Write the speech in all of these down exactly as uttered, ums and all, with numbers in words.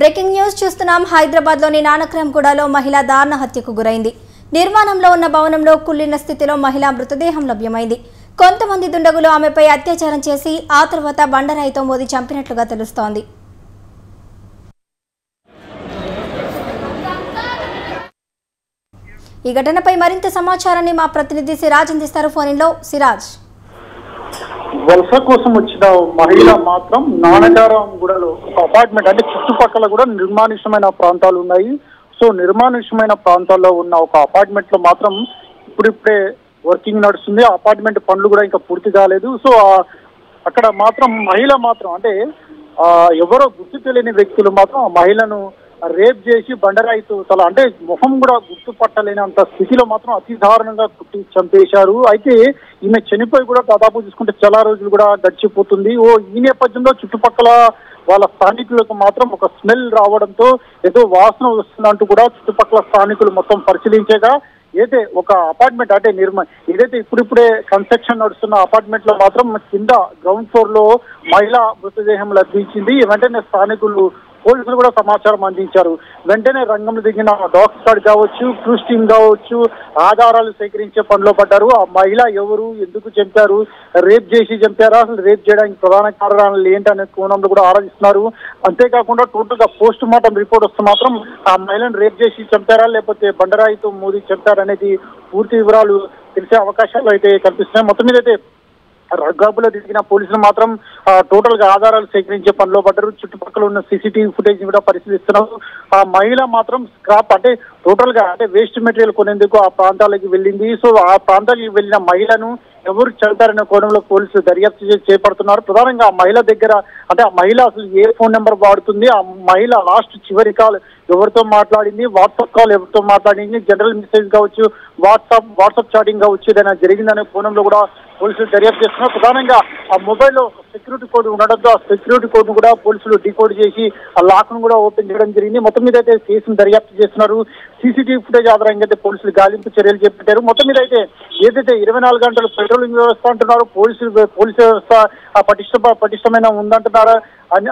Breaking news చూస్తున్నాం. హైదరాబాద్ లోని నానక్రమగూడలో మహిళ దారుణ హత్యకు గురైంది. నిర్మాణంలో ఉన్న భవనంలో కుళ్ళిన స్థితిలో మహిళ మృతదేహం లభ్యమైంది. కొంతమంది దుండగులు ఆమెపై అత్యాచారం చేసి ఆ తర్వాత బండరాయితో మోది చంపినట్లుగా తెలుస్తోంది. ఈ ఘటనపై మరింత సమాచారాన్ని మా ప్రతినిధి సిరాజ్ అందిస్తారు. ఫోన్ లో సిరాజ్, వలస కోసం వచ్చిన మహిళ మాత్రం నానగారంగూడలో అపార్ట్మెంట్ అంటే చుట్టుపక్కల కూడా నిర్మానుష్యమైన ప్రాంతాలు ఉన్నాయి. సో నిర్మానుష్యమైన ప్రాంతాల్లో ఉన్న ఒక అపార్ట్మెంట్ లో మాత్రం ఇప్పుడిప్పుడే వర్కింగ్ నడుస్తుంది. అపార్ట్మెంట్ పనులు కూడా ఇంకా పూర్తి కాలేదు. సో అక్కడ మాత్రం మహిళ మాత్రం అంటే ఎవరో గుర్తు తెలియని వ్యక్తులు మాత్రం ఆ మహిళను రేప్ చేసి బండరాయితో తల అంటే ముఖం కూడా గుర్తుపట్టలేనంత స్థితిలో మాత్రం అతి దారుణంగా కుట్టి చంపేశారు. అయితే ఈమె చనిపోయి కూడా దాదాపు చూసుకుంటే చాలా రోజులు కూడా గడిచిపోతుంది. ఓ ఈ నేపథ్యంలో చుట్టుపక్కల వాళ్ళ స్థానికులకు మాత్రం ఒక స్మెల్ రావడంతో ఏదో వాసన వస్తుందంటూ కూడా చుట్టుపక్కల స్థానికులు మొత్తం పరిశీలించగా అయితే ఒక అపార్ట్మెంట్ అంటే నిర్మా ఏదైతే ఇప్పుడిప్పుడే కన్స్ట్రక్షన్ నడుస్తున్న అపార్ట్మెంట్ లో మాత్రం కింద గ్రౌండ్ ఫ్లోర్ లో మహిళా మృతదేహం లభించింది. వెంటనే స్థానికులు పోలీసులు కూడా సమాచారం అందించారు. వెంటనే రంగంలో దిగిన డాగ్ స్క్వాడ్ కావచ్చు, క్రూస్ టీమ్ కావచ్చు ఆధారాలు సేకరించే పనిలో పడ్డారు. ఆ మహిళ ఎవరు, ఎందుకు చంపారు, రేప్ చేసి చంపారా, అసలు రేప్ చేయడానికి ప్రధాన కారణాలు ఏంటనే కోణంలో కూడా ఆరాధిస్తున్నారు. అంతేకాకుండా టోటల్ గా పోస్ట్ మార్టం రిపోర్ట్ వస్తే మాత్రం ఆ మహిళను రేప్ చేసి చంపారా లేకపోతే బండరాయితో మోదీ చంపారనేది పూర్తి వివరాలు తెలిసే అవకాశాలు అయితే కనిపిస్తున్నాయి. మొత్తం మీద అయితే రగ్గాపులో దిగిన పోలీసులు మాత్రం టోటల్ గా ఆధారాలు సేకరించే పనిలో పడ్డారు. చుట్టుపక్కల ఉన్న సీసీటీవీ ఫుటేజ్ కూడా పరిశీలిస్తున్నారు. ఆ మహిళ మాత్రం స్క్రాప్ అంటే టోటల్ గా అంటే వేస్ట్ మెటీరియల్ కొనేందుకు ఆ ప్రాంతాలకు వెళ్ళింది. సో ఆ ప్రాంతాలకు వెళ్ళిన మహిళను ఎవరు చంపారనే కోణంలో పోలీసులు దర్యాప్తు చేపడుతున్నారు. ప్రధానంగా ఆ మహిళ దగ్గర అంటే ఆ మహిళ అసలు ఏ ఫోన్ నెంబర్ వాడుతుంది, ఆ మహిళ లాస్ట్ చివరి కాల్ ఎవరితో మాట్లాడింది, వాట్సాప్ కాల్ ఎవరితో మాట్లాడింది, జనరల్ మెసేజ్ కావచ్చు, వాట్సాప్ వాట్సాప్ చాటింగ్ కావచ్చు ఏదైనా జరిగిందనే కోణంలో కూడా పోలీసులు దర్యాప్తు చేస్తున్నారు. ప్రధానంగా ఆ మొబైల్లో సెక్యూరిటీ కోడ్ ఉండడంతో ఆ సెక్యూరిటీ కోడ్ కూడా పోలీసులు డీకోడ్ చేసి ఆ లాక్ ను కూడా ఓపెన్ చేయడం జరిగింది. మొత్తం మీద అయితే కేసును దర్యాప్తు చేస్తున్నారు. సీసీటీవీ ఫుటేజ్ ఆధారంగా అయితే పోలీసులు గాలింపు చర్యలు చేపట్టారు. మొత్తం మీద అయితే ఏదైతే ఇరవై నాలుగు గంటలు పెట్రోలింగ్ వ్యవస్థ అంటున్నారు, పోలీసులు పోలీసు వ్యవస్థ పటిష్ట పటిష్టమైన ఉందంటున్నారు అని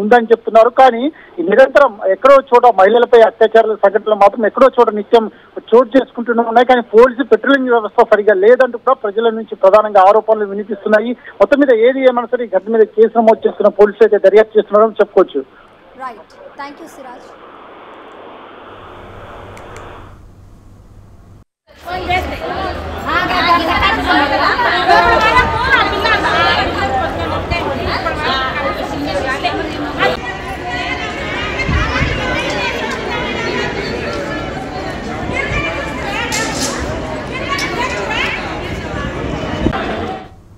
ఉందని చెప్తున్నారు. కానీ నిరంతరం ఎక్కడో చోట మహిళలపై అత్యాచారాల సంఘటనలు మాత్రం ఎక్కడో చోట నిత్యం చోటు చేసుకుంటూనే ఉన్నాయి. కానీ పోలీసు పెట్రోలింగ్ వ్యవస్థ సరిగా లేదంటూ కూడా ప్రజల నుంచి ప్రధానంగా ఆరోపణలు వినిపిస్తున్నాయి. మొత్తం మీద ఏది ఏమైనా సరే ఈ ఘటన మీద కేసు నమోదు చేస్తున్న పోలీసులు అయితే దర్యాప్తు చేస్తున్నారని చెప్పుకోవచ్చు.